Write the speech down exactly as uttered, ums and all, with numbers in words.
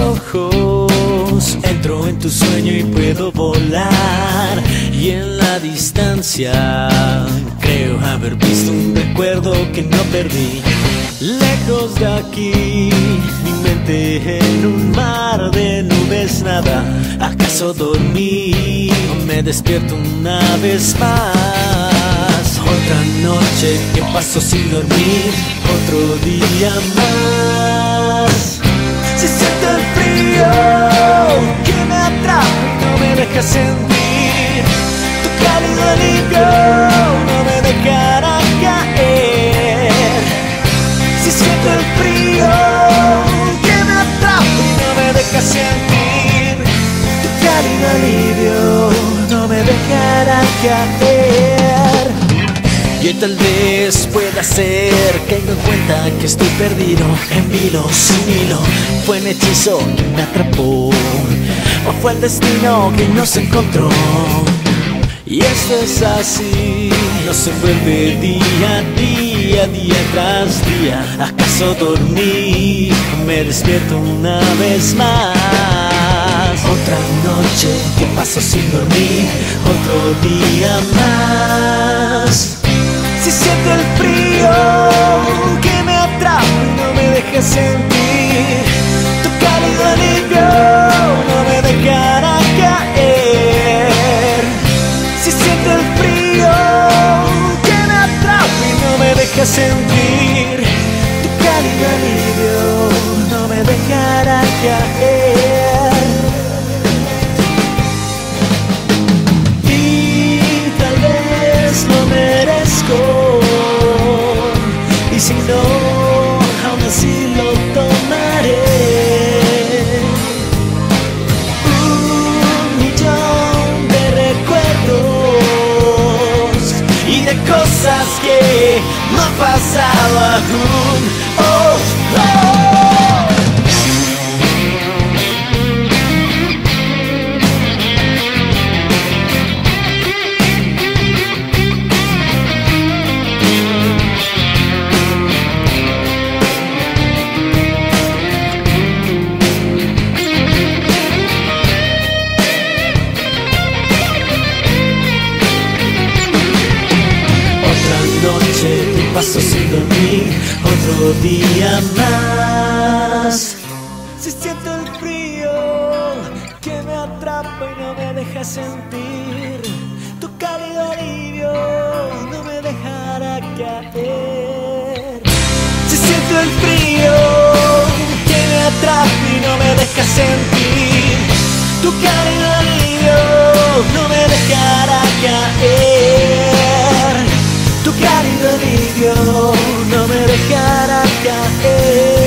ojos, entro en tu sueño y puedo volar. Y en la distancia creo haber visto un recuerdo que no perdí. Lejos de aquí, mi mente en un mar de nubes nada. ¿Acaso dormí o me despierto una vez más? Otra noche que paso sin dormir, otro día más. Se siente el frío que me atrapa y no me deja sentir. Tu cálido alivio no me dejará caer. Se siente el frío que me atrapa y no me deja sentir. Tu cálido alivio no me dejará caer. Y tal vez pueda ser que caiga en cuenta que estoy perdido, en vilo, sin hilo. Fue un hechizo que me atrapó, o fue el destino que nos encontró. Y esto es así, no se vuelve día a día, día tras día. ¿Acaso dormí? Me despierto una vez más. Otra noche que paso sin dormir, otro día más. Si siento el frío que me atrapa y no me deja sentir. Tu cálido alivio no me dejará caer. Si siento el frío que me atrapa y no me deja sentir. Tu cálido alivio no me dejará caer. Si no, aún así lo tomaré. Un millón de recuerdos y de cosas que no han pasado aún. Oh, oh. Paso sin dormir, otro día más. Si siento el frío que me atrapa y no me deja sentir. Tu cálido alivio no me dejará caer. Si siento el frío que me atrapa y no me deja sentir. Tu cálido alivio no me dejará caer. Tu cálido alivio no me dejará caer.